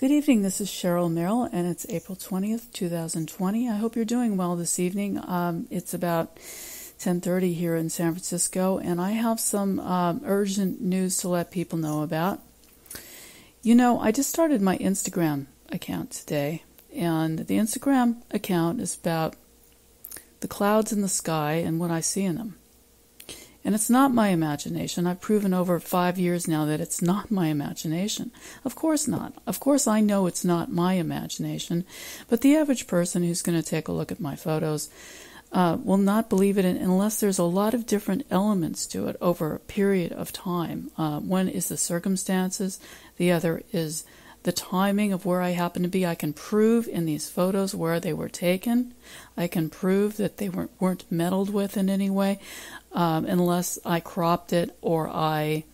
Good evening, this is Cheryl Merrill, and it's April 20th, 2020. I hope you're doing well this evening. It's about 10:30 here in San Francisco, and I have some urgent news to let people know about. You know, I just started my Instagram account today, and the Instagram account is about the clouds in the sky and what I see in them. And it's not my imagination. I've proven over 5 years now that it's not my imagination. Of course not. Of course I know it's not my imagination. But the average person who's going to take a look at my photos will not believe it unless there's a lot of different elements to it over a period of time. One is the circumstances. The other is the timing of where I happen to be. I can prove in these photos where they were taken. I can prove that they weren't meddled with in any way. Unless I cropped it or I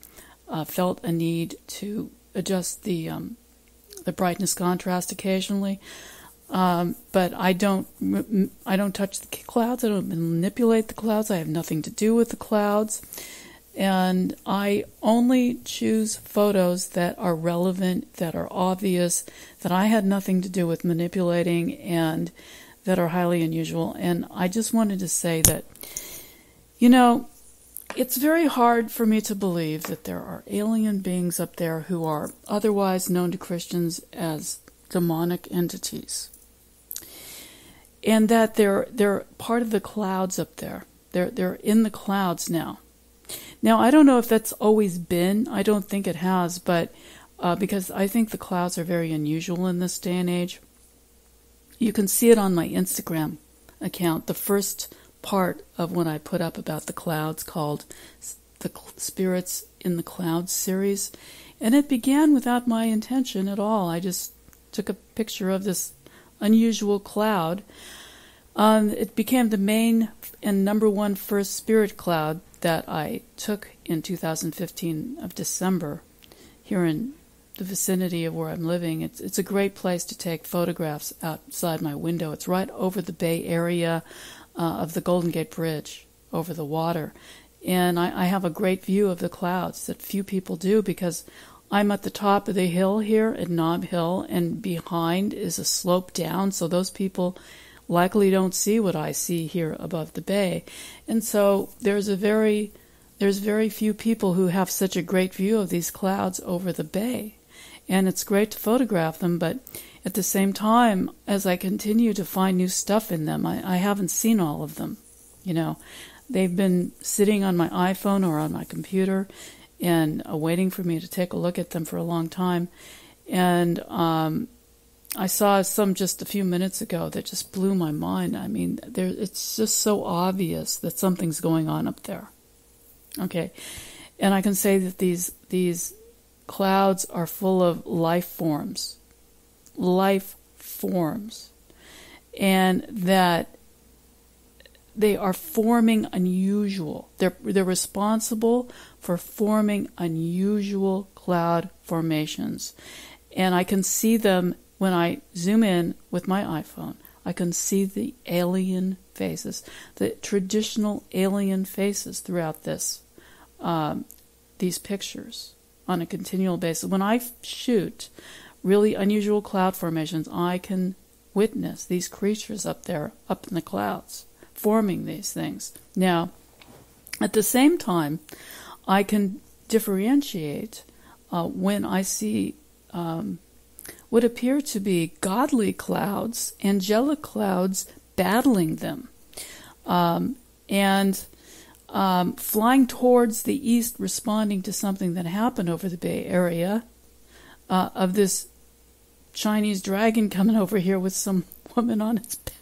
felt a need to adjust the brightness contrast occasionally, but I don't touch the clouds. I don't manipulate the clouds. I have nothing to do with the clouds, and I only choose photos that are relevant, that are obvious, that I had nothing to do with manipulating, and that are highly unusual. And I just wanted to say that. You know, it's very hard for me to believe that there are alien beings up there who are otherwise known to Christians as demonic entities. And that they're part of the clouds up there. They're in the clouds now. Now, I don't know if that's always been. I don't think it has, but because I think the clouds are very unusual in this day and age. You can see it on my Instagram account. The first part of what I put up about the clouds, called the Spirits in the Clouds series, and it began without my intention at all. I just took a picture of this unusual cloud. It became the main and #1 first spirit cloud that I took in 2015 of December here in the vicinity of where I'm living. It's a great place to take photographs outside my window. It's right over the Bay Area of the Golden Gate Bridge, over the water. And I have a great view of the clouds that few people do, because I'm at the top of the hill here at Knob Hill, and behind is a slope down, so those people likely don't see what I see here above the bay. And so there's very few people who have such a great view of these clouds over the bay. And it's great to photograph them, but at the same time, as I continue to find new stuff in them, I haven't seen all of them. You know, they've been sitting on my iPhone or on my computer and waiting for me to take a look at them for a long time. And I saw some just a few minutes ago that just blew my mind. I mean, it's just so obvious that something's going on up there. Okay, and I can say that these clouds are full of life forms. Life forms, and that they are forming unusual. They're responsible for forming unusual cloud formations, and I can see them when I zoom in with my iPhone. I can see the alien faces, the traditional alien faces throughout this these pictures on a continual basis. When I shoot really unusual cloud formations, I can witness these creatures up there, up in the clouds, forming these things. Now, at the same time, I can differentiate when I see what appear to be godly clouds, angelic clouds battling them, and flying towards the east, responding to something that happened over the Bay Area, of this Chinese dragon coming over here with some woman on its back.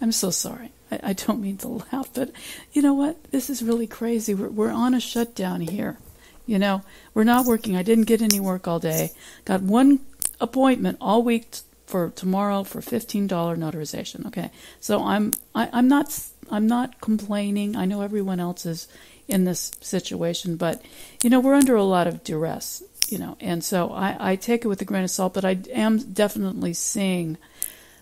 I'm so sorry. I don't mean to laugh, but you know what? This is really crazy. We're on a shutdown here. You know, we're not working. I didn't get any work all day. Got one appointment all week for tomorrow for $15 notarization. Okay, so I'm not complaining. I know everyone else is in this situation, but you know, we're under a lot of duress. You know, and so I take it with a grain of salt, but I am definitely seeing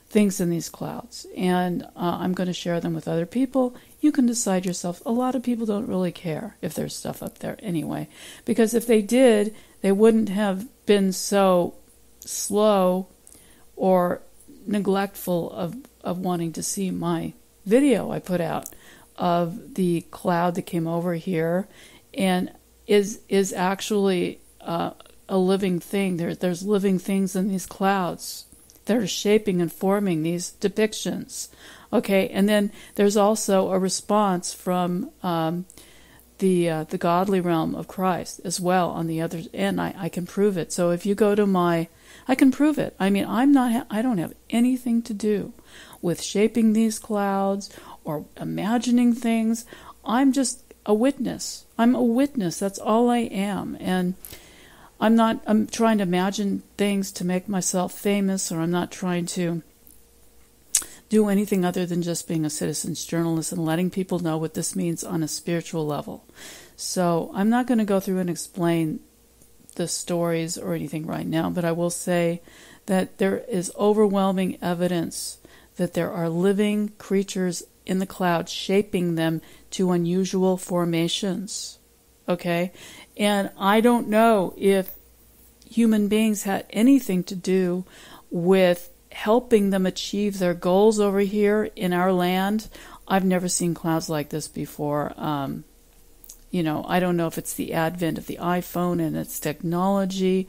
things in these clouds, and I'm going to share them with other people. You can decide yourself. A lot of people don't really care if there's stuff up there anyway, because if they did, they wouldn't have been so slow or neglectful of wanting to see my video I put out of the cloud that came over here, and is actually a living thing. There's living things in these clouds that are shaping and forming these depictions. Okay, and then there's also a response from the godly realm of Christ as well on the other end. I can prove it. So if you go to my, I can prove it. I mean, I don't have anything to do with shaping these clouds or imagining things. I'm just a witness. I'm a witness. That's all I am. And I'm trying to imagine things to make myself famous, or I'm not trying to do anything other than just being a citizen's journalist and letting people know what this means on a spiritual level. So I'm not going to go through and explain the stories or anything right now, but I will say that there is overwhelming evidence that there are living creatures in the clouds shaping them to unusual formations. Okay, and I don't know if human beings had anything to do with helping them achieve their goals over here in our land. I've never seen clouds like this before. You know, I don't know if it's the advent of the iPhone and its technology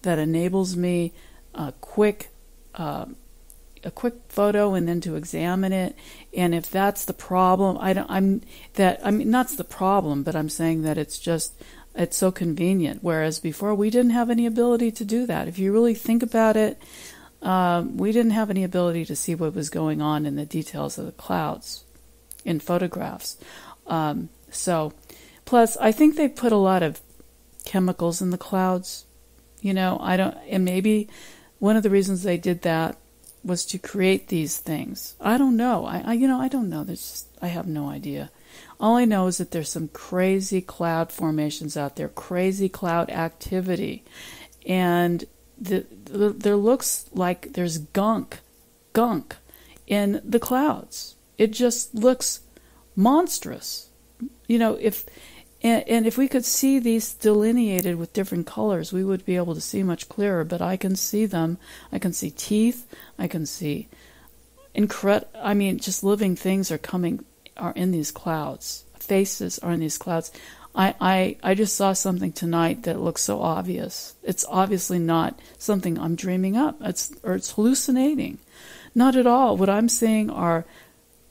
that enables me a quick photo and then to examine it. And if that's the problem, that's the problem, but I'm saying that it's so convenient. Whereas before we didn't have any ability to do that. If you really think about it, we didn't have any ability to see what was going on in the details of the clouds in photographs. So plus I think they put a lot of chemicals in the clouds, you know, and maybe one of the reasons they did that was to create these things. I don't know. I don't know. I have no idea. All I know is that there's some crazy cloud formations out there, crazy cloud activity. And there looks like there's gunk in the clouds. It just looks monstrous. You know, if we could see these delineated with different colors, we would be able to see much clearer, but I can see them. I can see teeth. I can see just living things are in these clouds. Faces are in these clouds. I just saw something tonight that looks so obvious. It's obviously not something I'm dreaming up. It's hallucinating. Not at all. What I'm seeing are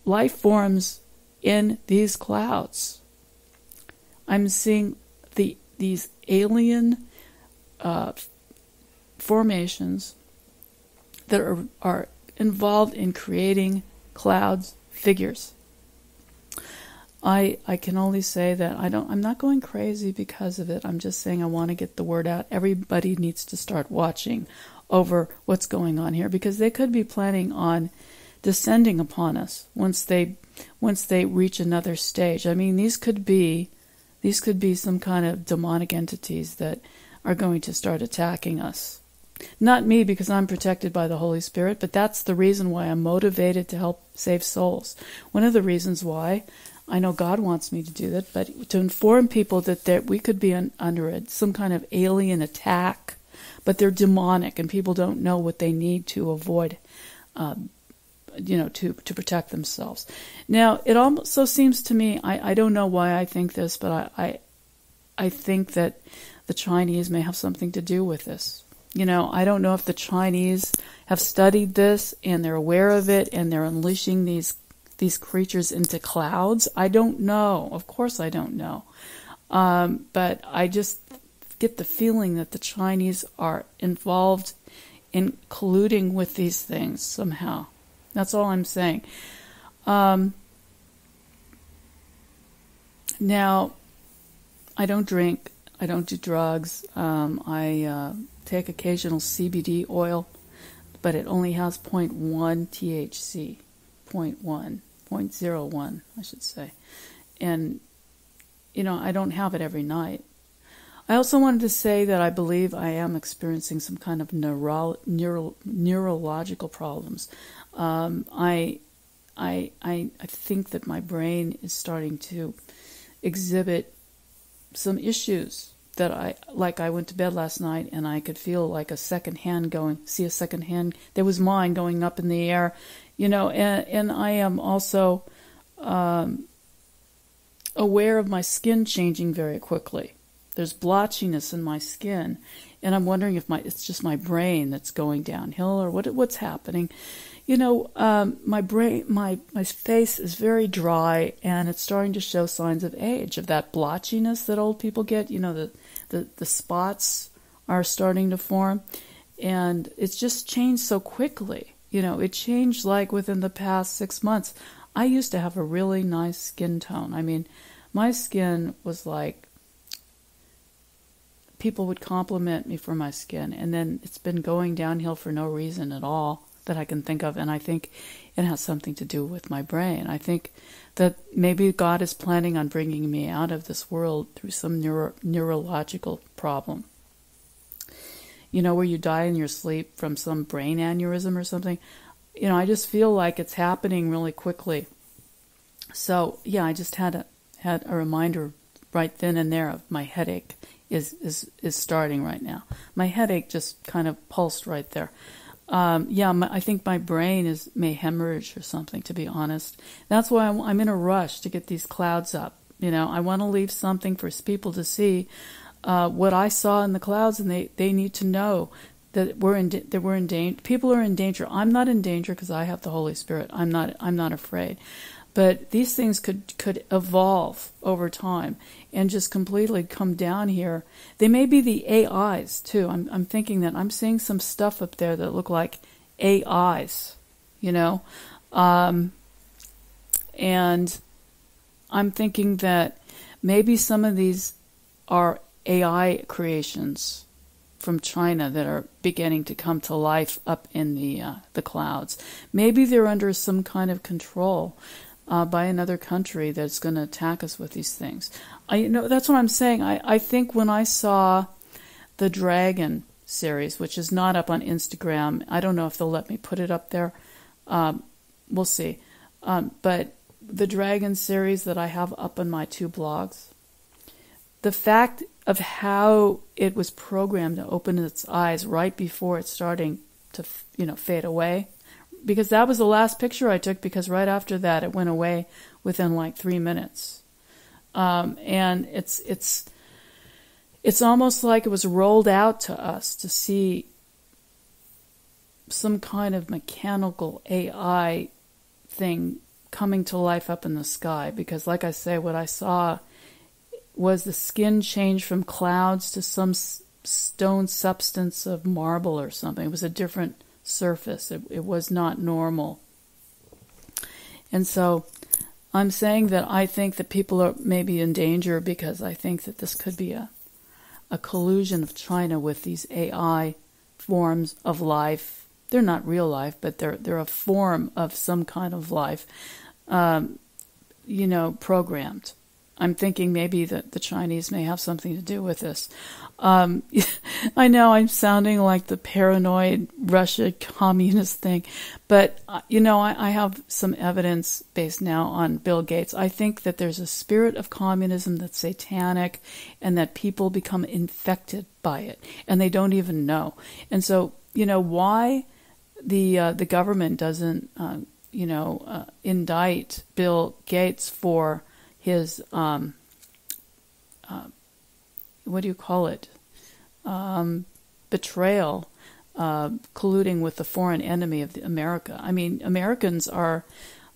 life forms in these clouds. I'm seeing these alien formations that are involved in creating clouds figures. I can only say that I'm not going crazy because of it. I'm just saying I want to get the word out. Everybody needs to start watching over what's going on here, because they could be planning on descending upon us once they reach another stage. I mean, these could be some kind of demonic entities that are going to start attacking us. Not me, because I'm protected by the Holy Spirit, but that's the reason why I'm motivated to help save souls. One of the reasons why I know God wants me to do that, but to inform people that we could be under some kind of alien attack, but they're demonic and people don't know what they need to avoid, to protect themselves. Now, it also seems to me, I don't know why I think this, but I think that the Chinese may have something to do with this. You know, I don't know if the Chinese have studied this and they're aware of it and they're unleashing these creatures into clouds. I don't know. Of course I don't know. But I just get the feeling that the Chinese are involved in colluding with these things somehow. That's all I'm saying. Now, I don't drink. I don't do drugs. I take occasional CBD oil, but it only has 0.1 THC. 0.01, I should say. And, you know, I don't have it every night. I also wanted to say that I believe I am experiencing some kind of neurological problems. I think that my brain is starting to exhibit some issues that I went to bed last night and I could feel like a second hand going, see a second hand. There was mine going up in the air, you know, and I am also aware of my skin changing very quickly. There's blotchiness in my skin, and I'm wondering if it's just my brain that's going downhill or what's happening. You know, my face is very dry, and it's starting to show signs of age, of that blotchiness that old people get. You know, the spots are starting to form, and it's just changed so quickly. You know, it changed like within the past 6 months. I used to have a really nice skin tone. I mean, my skin was like, people would compliment me for my skin, and then it's been going downhill for no reason at all that I can think of, and I think it has something to do with my brain. I think that maybe God is planning on bringing me out of this world through some neurological problem. You know, where you die in your sleep from some brain aneurysm or something. You know, I just feel like it's happening really quickly. So, yeah, I just had a reminder right then and there of my headache is starting right now. My headache just kind of pulsed right there. I think my brain may hemorrhage or something, to be honest. That's why I'm in a rush to get these clouds up. You know, I want to leave something for people to see what I saw in the clouds, and they need to know that we're in danger. People are in danger. I'm not in danger because I have the Holy Spirit. I'm not afraid. But these things could evolve over time and just completely come down here. They may be the AIs, too. I'm thinking that I'm seeing some stuff up there that look like AIs, you know. And I'm thinking that maybe some of these are AI creations from China that are beginning to come to life up in the clouds. Maybe they're under some kind of control by another country that's going to attack us with these things. You know, that's what I'm saying. I think when I saw the Dragon series, which is not up on Instagram, I don't know if they'll let me put it up there. We'll see. But the Dragon series that I have up on my two blogs, the fact of how it was programmed to open its eyes right before it's starting to, you know, fade away. Because that was the last picture I took, because right after that it went away within like 3 minutes. And it's almost like it was rolled out to us to see some kind of mechanical AI thing coming to life up in the sky. Because like I say, what I saw was the skin change from clouds to some stone substance of marble or something. It was a different surface. It was not normal. And so I'm saying that I think that people are maybe in danger, because I think that this could be a collusion of China with these AI forms of life. They're not real life, but they're a form of some kind of life, you know, programmed. I'm thinking maybe that the Chinese may have something to do with this. I know I'm sounding like the paranoid Russia communist thing, but, you know, I have some evidence based now on Bill Gates. I think that there's a spirit of communism that's satanic, and that people become infected by it, and they don't even know. And so, you know, why the government doesn't, indict Bill Gates for his, what do you call it, betrayal, colluding with the foreign enemy of America. I mean, Americans are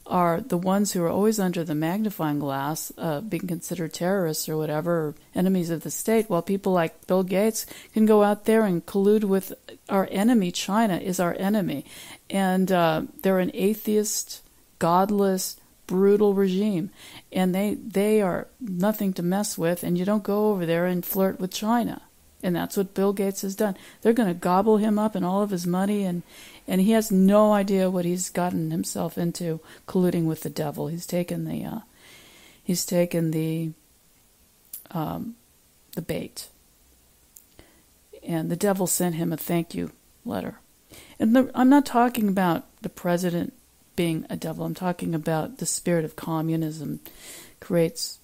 the ones who are always under the magnifying glass, being considered terrorists or whatever, or enemies of the state, while people like Bill Gates can go out there and collude with our enemy. China is our enemy. And they're an atheist, godless, brutal regime, and they are nothing to mess with, and you don't go over there and flirt with China. And that's what Bill Gates has done. They're going to gobble him up and all of his money, and he has no idea what he's gotten himself into, colluding with the devil. He's taken the bait, and the devil sent him a thank you letter. And I'm not talking about the president being a devil. I'm talking about the spirit of communism creates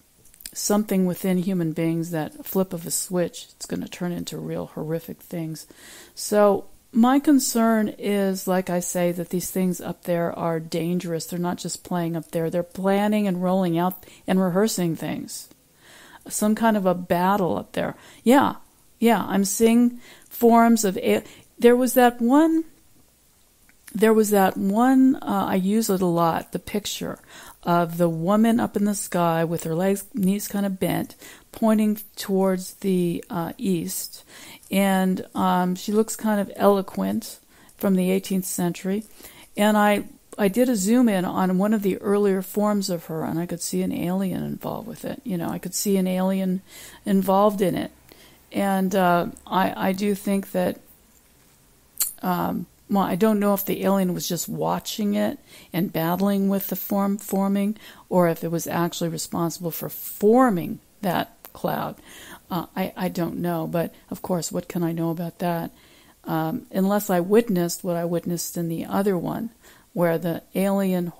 something within human beings that flip of a switch, it's going to turn into real horrific things. So my concern is, like I say, that these things up there are dangerous. They're not just playing up there. They're planning and rolling out and rehearsing things. Some kind of a battle up there. Yeah, I'm seeing forms of... There was that one, I use it a lot, the picture of the woman up in the sky with her legs, knees kind of bent, pointing towards the east. And she looks kind of eloquent, from the 18th century. And I did a zoom in on one of the earlier forms of her, and I could see an alien involved with it. You know, I could see an alien involved in it. And I do think that, well, I don't know if the alien was just watching it and battling with the form forming, or if it was actually responsible for forming that cloud. I don't know, but of course, what can I know about that? Unless I witnessed what I witnessed in the other one, where the alien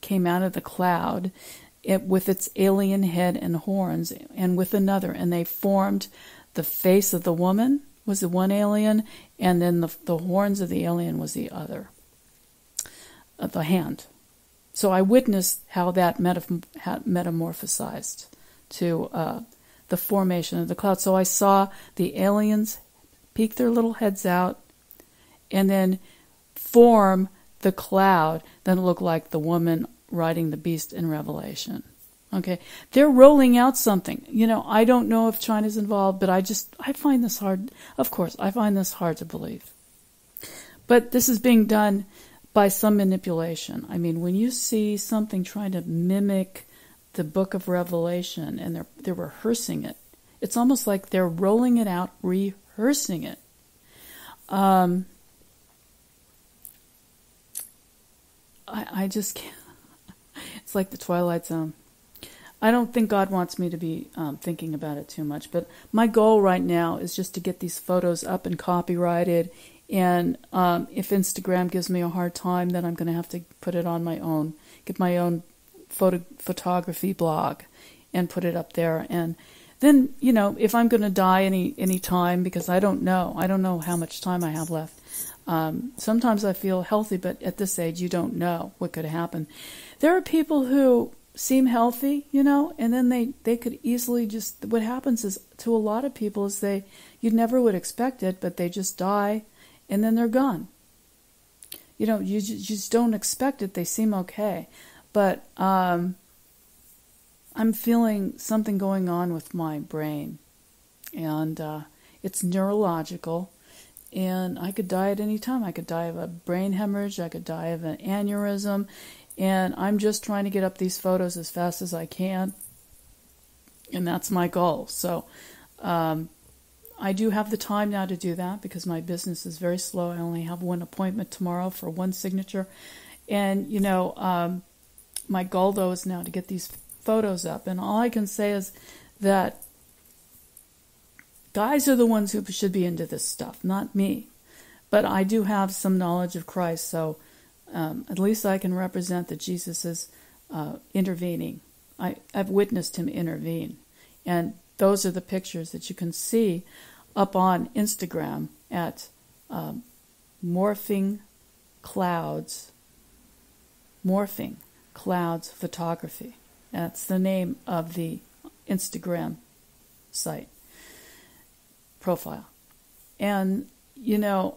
came out of the cloud with its alien head and horns, and with another, and they formed the face of the woman was the one alien, and then the horns of the alien was the other, the hand. So I witnessed how that metamorphosized to the formation of the cloud. So I saw the aliens peek their little heads out and then form the cloud, then look like the woman riding the beast in Revelation. Okay, they're rolling out something. You know, I don't know if China's involved, but I find this hard. Of course, I find this hard to believe. But this is being done by some manipulation. I mean, when you see something trying to mimic the book of Revelation and they're rehearsing it, it's almost like they're rolling it out, rehearsing it. I just can't. It's like the Twilight Zone. I don't think God wants me to be thinking about it too much, but my goal right now is just to get these photos up and copyrighted, and if Instagram gives me a hard time, then I'm going to have to put it on my own, get my own photography blog and put it up there. And then, you know, if I'm going to die any time, because I don't know how much time I have left. Sometimes I feel healthy, but at this age, you don't know what could happen. There are people who seem healthy, you know, and then they could easily just, what happens is to a lot of people is you never would expect it, but they just die and then they're gone. You know, you just don't expect it. They seem okay. But I'm feeling something going on with my brain, and it's neurological. And I could die at any time. I could die of a brain hemorrhage. I could die of an aneurysm. And I'm just trying to get up these photos as fast as I can. And that's my goal. So I do have the time now to do that because my business is very slow. I only have one appointment tomorrow for one signature. And, you know, my goal, though, is now to get these photos up. And all I can say is that guys are the ones who should be into this stuff, not me. But I do have some knowledge of Christ, so at least I can represent that Jesus is intervening. I've witnessed him intervene. And those are the pictures that you can see up on Instagram at Morphing Clouds Photography. That's the name of the Instagram site. Profile. And, you know,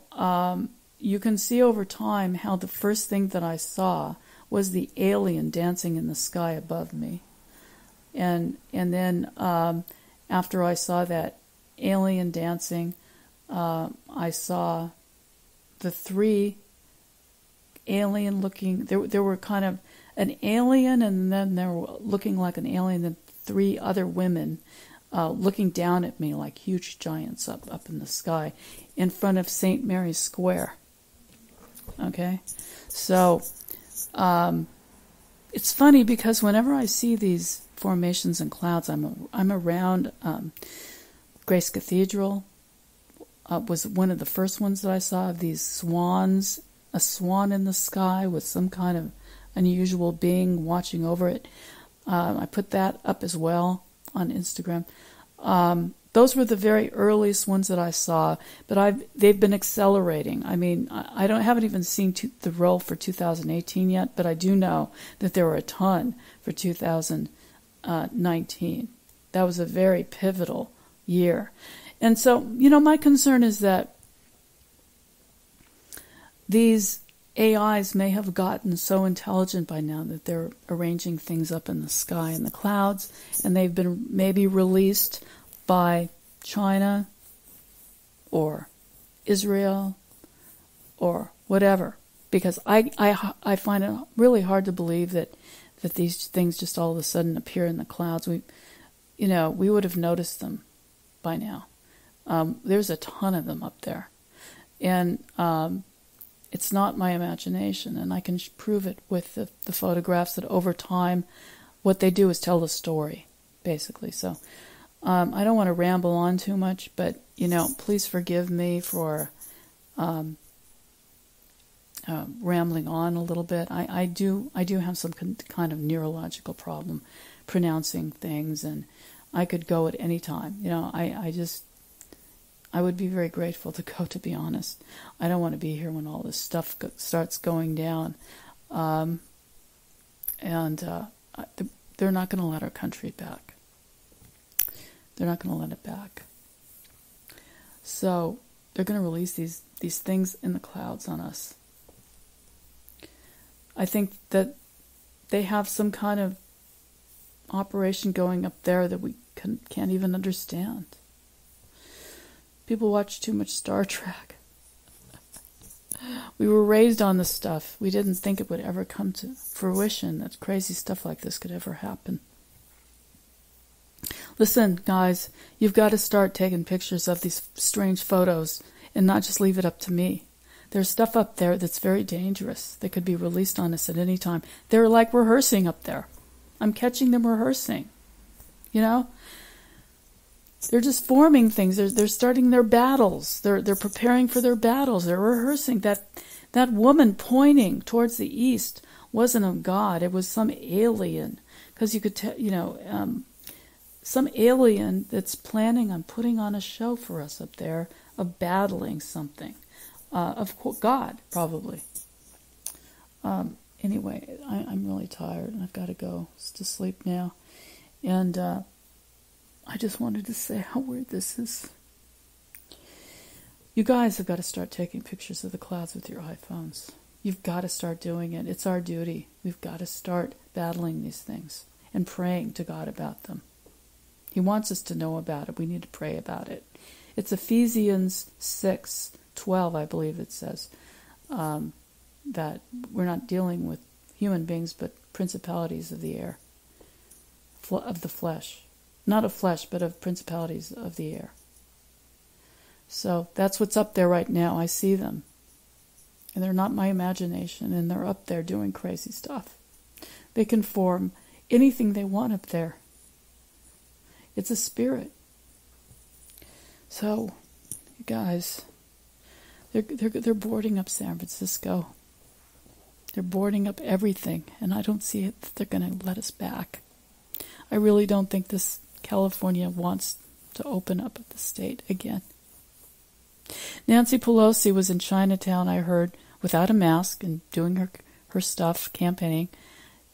you can see over time how the first thing that I saw was the alien dancing in the sky above me. And then after I saw that alien dancing, I saw the three alien looking, there were kind of an alien, and then they were looking like an alien, and three other women looking down at me like huge giants up in the sky in front of Saint Mary's Square. Okay? So, it's funny because whenever I see these formations and clouds, I'm around Grace Cathedral. Was one of the first ones that I saw of these swans, a swan in the sky with some kind of unusual being watching over it. I put that up as well on Instagram. Those were the very earliest ones that I saw, but they've been accelerating. I mean, I haven't even seen the roll for 2018 yet, but I do know that there were a ton for 2019. That was a very pivotal year. And so, you know, my concern is that these AIs may have gotten so intelligent by now that they're arranging things up in the sky and the clouds, and they've been maybe released by China or Israel or whatever, because I find it really hard to believe that these things just all of a sudden appear in the clouds. We would have noticed them by now. There's a ton of them up there, and it's not my imagination, and I can prove it with the photographs that over time, what they do is tell the story, basically. So I don't want to ramble on too much, but, please forgive me for rambling on a little bit. I do have some kind of neurological problem pronouncing things, and I could go at any time. I would be very grateful to go, to be honest. I don't want to be here when all this stuff starts going down. They're not going to let our country back. They're not going to let it back. So they're going to release these things in the clouds on us. I think that they have some kind of operation going up there that we can't even understand. People watch too much Star Trek. We were raised on this stuff. We didn't think it would ever come to fruition, that crazy stuff like this could ever happen. Listen, guys, you've got to start taking pictures of these strange photos and not just leave it up to me. There's stuff up there that's very dangerous that could be released on us at any time. They're like rehearsing up there. I'm catching them rehearsing, They're just forming things. They're starting their battles. They're preparing for their battles. They're rehearsing. That woman pointing towards the east wasn't a god. It was some alien, because you could tell, some alien that's planning on putting on a show for us up there of battling something, of God probably. Anyway, I'm really tired and I've got to go to sleep now, and I just wanted to say how weird this is. You guys have got to start taking pictures of the clouds with your iPhones. You've got to start doing it. It's our duty. We've got to start battling these things and praying to God about them. He wants us to know about it. We need to pray about it. It's Ephesians 6:12, I believe it says, that we're not dealing with human beings, but principalities of the air, of the flesh. Not of flesh, but of principalities of the air. So that's what's up there right now. I see them. And they're not my imagination, and they're up there doing crazy stuff. They can form anything they want up there. It's a spirit. So, you guys, they're boarding up San Francisco. They're boarding up everything, and I don't see it that they're going to let us back. I really don't think this California wants to open up the state again. Nancy Pelosi was in Chinatown, I heard, without a mask and doing her stuff, campaigning,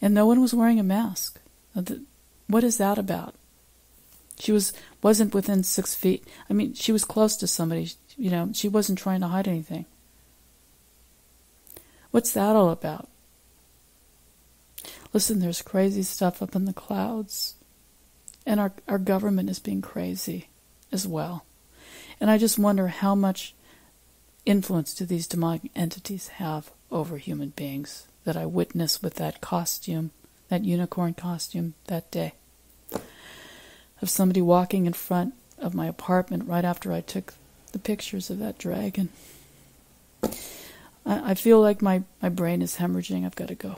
and no one was wearing a mask. What is that about? She wasn't within 6 feet. I mean, she was close to somebody, she wasn't trying to hide anything. What's that all about? Listen, there's crazy stuff up in the clouds. And our government is being crazy as well. And I just wonder how much influence do these demonic entities have over human beings that I witnessed with that costume, that unicorn costume that day. Of somebody walking in front of my apartment right after I took the pictures of that dragon. I feel like my brain is hemorrhaging. I've got to go.